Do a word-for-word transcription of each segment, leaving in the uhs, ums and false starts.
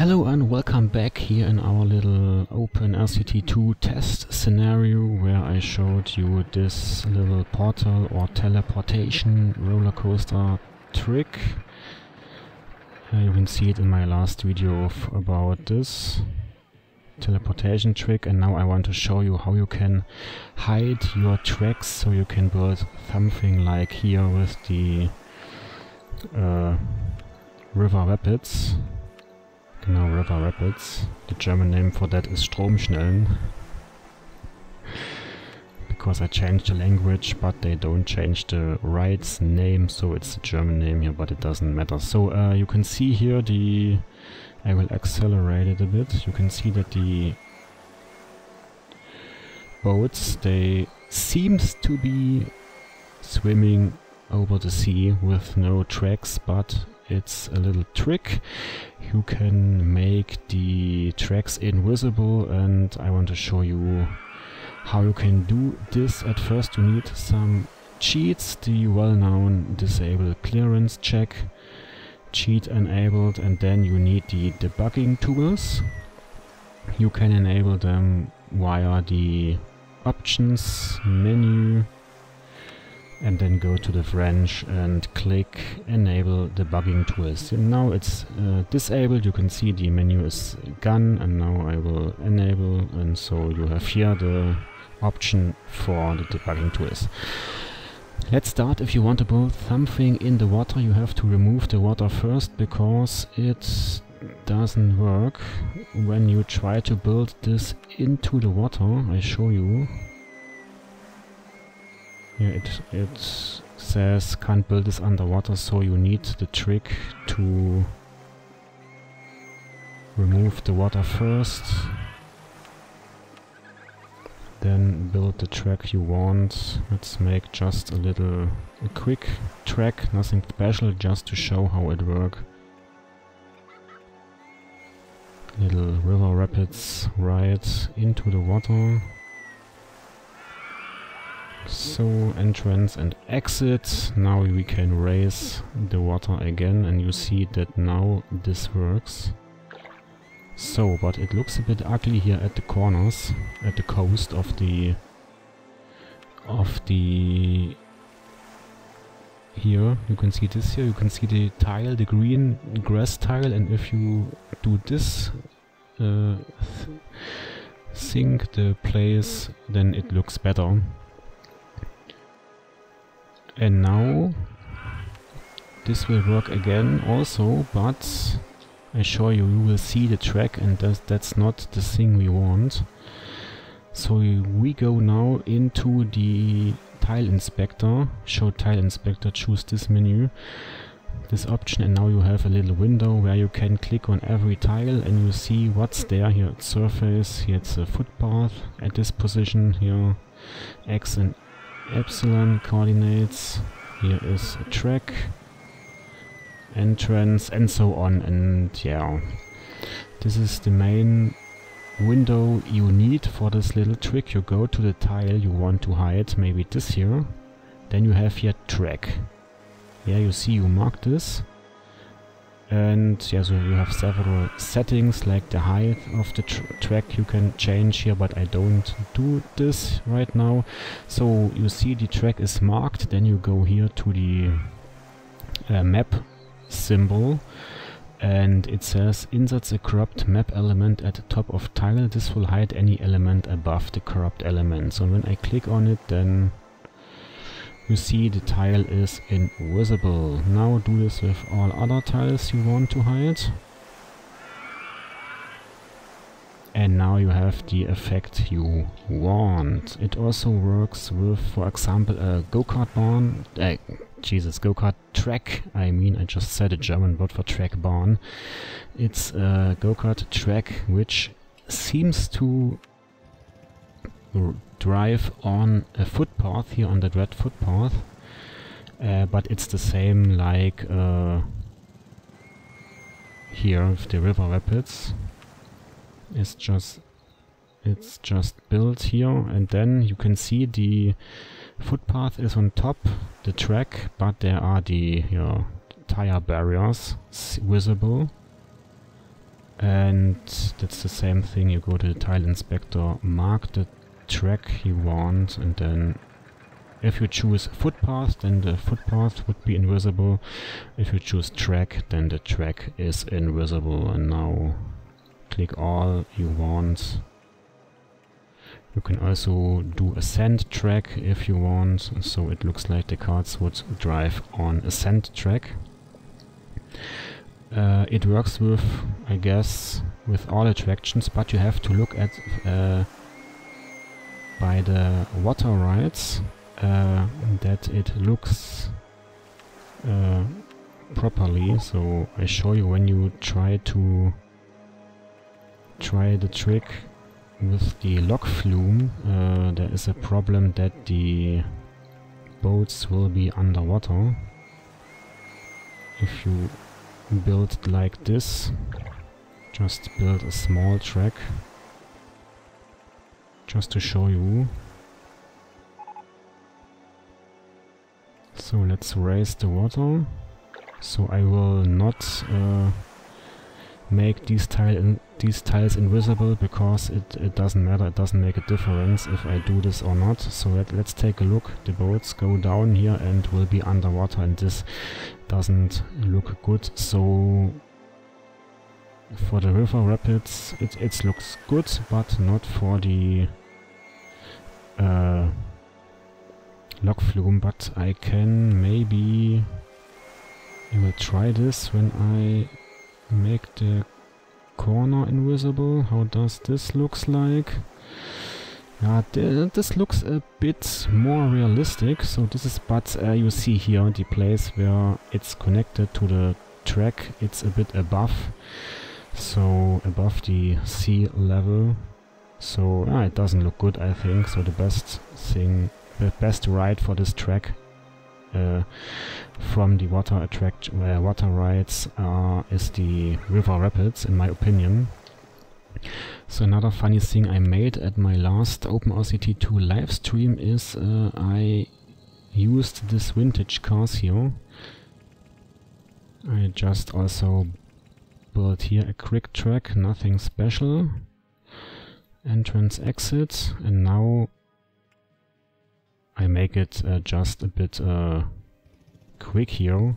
Hello and welcome back here in our little Open R C T two test scenario where I showed you this little portal or teleportation roller coaster trick. Uh, you can see it in my last video of about this teleportation trick, and now I want to show you how you can hide your tracks so you can build something like here with the uh, river rapids. Now river rapids. The German name for that is Stromschnellen, because I changed the language, but they don't change the ride's name, so it's the German name here, but it doesn't matter. So uh, you can see here the... I will accelerate it a bit. You can see that the boats, they seems to be swimming over the sea with no tracks, but it's a little trick. You can make the tracks invisible, and I want to show you how you can do this. At first you need some cheats, the well-known disable clearance check, cheat enabled, and then you need the debugging tools. You can enable them via the options menu and then go to the French and click enable debugging tools. And now it's uh, disabled. You can see the menu is gone, and now I will enable, and so you have here the option for the debugging tools. Let's start. If you want to build something in the water, you have to remove the water first, because it doesn't work when you try to build this into the water. I show you. Yeah, it, it says can't build this underwater, so you need the trick to remove the water first, then build the track you want. Let's make just a little a quick track, nothing special, just to show how it works. Little river rapids right into the water. So entrance and exit. Now we can raise the water again, and you see that now this works. So, but it looks a bit ugly here at the corners, at the coast of the of the here. You can see this here, you can see the tile, the green grass tile, and if you do this uh, sink the place, then it looks better. And now this will work again also, but I assure you, you will see the track, and that's, that's not the thing we want. So we go now into the tile inspector, show tile inspector, choose this menu, this option, and now you have a little window where you can click on every tile and you see what's there. Here it's surface, here it's a footpath at this position, here X and Epsilon coordinates, here is a track, entrance, and so on. And yeah, this is the main window you need for this little trick. You go to the tile you want to hide, maybe this here, then you have here track. Yeah, you see, you mark this, and yeah, so you have several settings, like the height of the tr track you can change here, but I don't do this right now. So you see the track is marked, then you go here to the uh, map symbol, and it says inserts a corrupt map element at the top of tile. This will hide any element above the corrupt element. So when I click on it, then you see the tile is invisible. Now do this with all other tiles you want to hide. And now you have the effect you want. It also works with, for example, a go-kart barn. Uh, Jesus, go-kart track. I mean, I just said a German word for track barn. It's a go-kart track which seems to drive on a footpath here, on the red footpath, uh, but it's the same like uh, here with the river rapids. It's just it's just built here, and then you can see the footpath is on top the track, but there are the, you know, tire barriers visible. And that's the same thing. You go to the tile inspector, mark the track you want, and then if you choose footpath, then the footpath would be invisible. If you choose track, then the track is invisible. And now click all you want. You can also do a sand track if you want, so it looks like the cars would drive on a sand track. Uh, it works with, I guess, with all attractions, but you have to look at uh, by the water rights uh, that it looks uh, properly. So I show you when you try to try the trick with the log flume, uh, there is a problem that the boats will be underwater. If you build like this, just build a small track, just to show you. So let's raise the water. So I will not uh, make these tile in these tiles invisible, because it, it doesn't matter, it doesn't make a difference if I do this or not. So let, let's take a look. The boats go down here and will be underwater, and this doesn't look good. So for the river rapids it, it looks good, but not for the uh, log flume. But I can maybe, I will try this when I make the corner invisible. How does this looks like? Uh, th this looks a bit more realistic. So this is, but uh, you see here the place where it's connected to the track, it's a bit above, so above the sea level. So uh, it doesn't look good, I think. So the best thing, the best ride for this track Uh, from the water attraction, uh, water rides uh, is the river rapids, in my opinion. So another funny thing I made at my last OpenRCT two live stream is uh, I used this vintage cars here. I just also built here a quick track, nothing special. Entrance, exit, and now I make it uh, just a bit uh, quick here.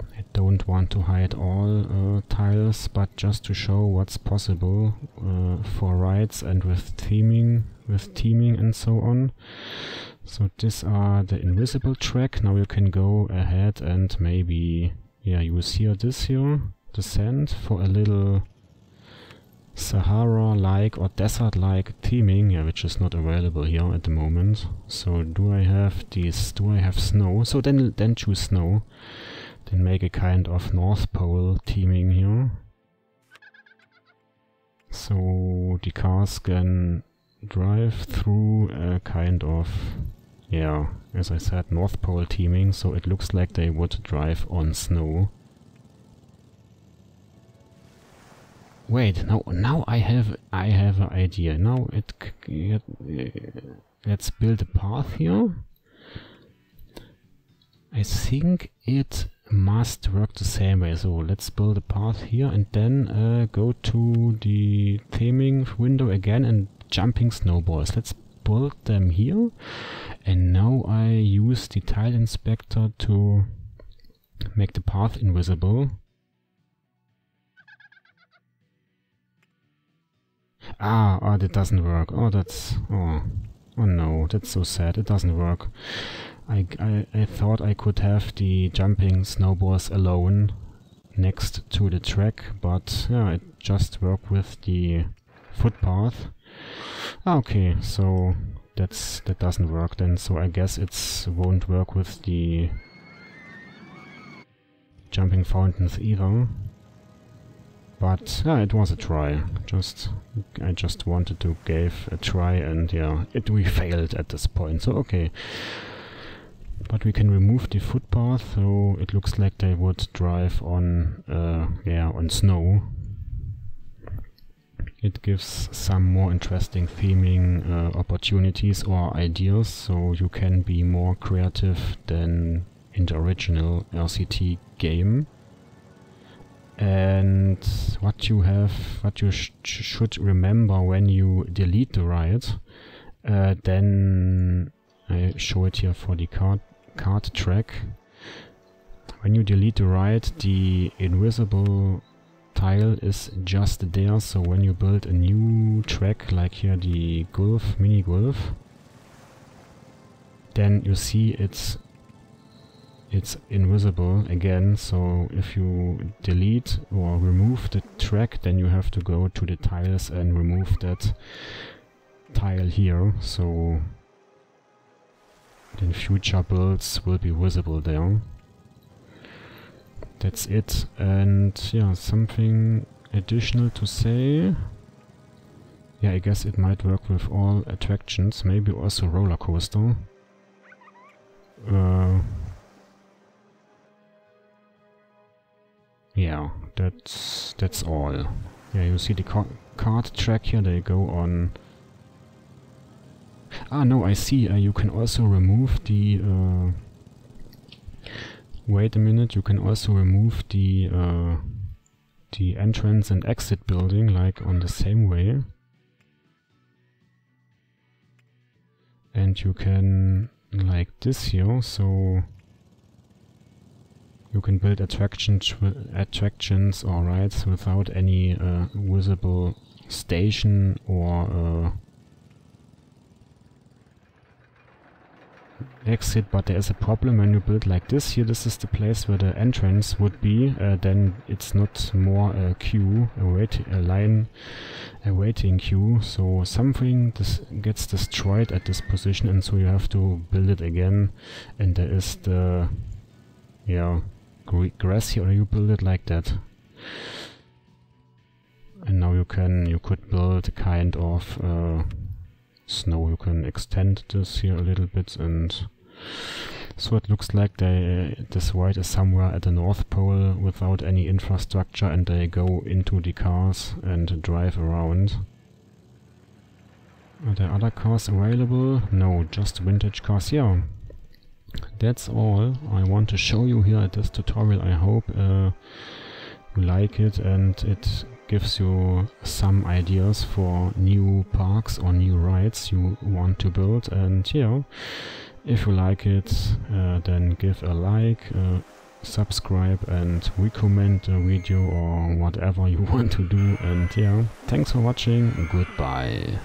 I don't want to hide all uh, tiles, but just to show what's possible uh, for rides and with theming, with theming and so on. So these are the invisible track. Now you can go ahead and maybe, yeah, use here this here, the sand, for a little Sahara-like or desert-like theming, yeah, which is not available here at the moment. So do I have these? Do I have snow? So then, then choose snow. Then make a kind of North Pole theming here. So the cars can drive through a kind of, yeah, as I said, North Pole theming. So it looks like they would drive on snow. Wait, now now I have I have an idea. Now it, it, it let's build a path here. I think it must work the same way. So let's build a path here and then uh, go to the theming window again and jumping snowballs. Let's build them here. And now I use the tile inspector to make the path invisible. Ah, oh, that doesn't work. Oh, that's... Oh, oh no, that's so sad. It doesn't work. I, I, I thought I could have the jumping snowballs alone next to the track, but yeah, it just worked with the footpath. Okay, so that's that doesn't work then. So I guess it won't work with the jumping fountains either. But yeah, it was a try. Just I just wanted to give a try, and yeah, it we failed at this point. So okay, but we can remove the footpath. So it looks like they would drive on uh, yeah on snow. It gives some more interesting theming uh, opportunities or ideas, so you can be more creative than in the original R C T game. And what you have, what you sh should remember when you delete the riot, uh, then I show it here for the card, card track. When you delete the riot, the invisible tile is just there, so when you build a new track, like here the golf, mini golf, then you see it's it's invisible again. So if you delete or remove the track, then you have to go to the tiles and remove that tile here, so then future builds will be visible there. That's it. And yeah, something additional to say. Yeah, I guess it might work with all attractions, maybe also roller coaster. Uh, yeah, that's that's all. Yeah, you see the car card track here. They go on. Ah no, I see. Uh, you can also remove the. Uh, Wait a minute, you can also remove the uh, the entrance and exit building, like on the same way. And you can, like this here, so you can build attractions, attractions or rides without any uh, visible station or... Uh, exit. But there is a problem when you build like this here. This is the place where the entrance would be, uh, then it's not more a queue, a, wait, a line, a waiting queue, so something this gets destroyed at this position, and so you have to build it again. And there is the yeah gr grass here, or you build it like that. And now you can you could build a kind of uh, snow. You can extend this here a little bit, and so it looks like they, uh, this ride is somewhere at the North Pole without any infrastructure, and they go into the cars and drive around. Are there other cars available? No, just vintage cars. Yeah, that's all I want to show you here at this tutorial. I hope uh, you like it and it gives you some ideas for new parks or new rides you want to build. And yeah, if you like it, uh, then give a like, uh, subscribe and recommend the video or whatever you want to do. And yeah, thanks for watching, goodbye.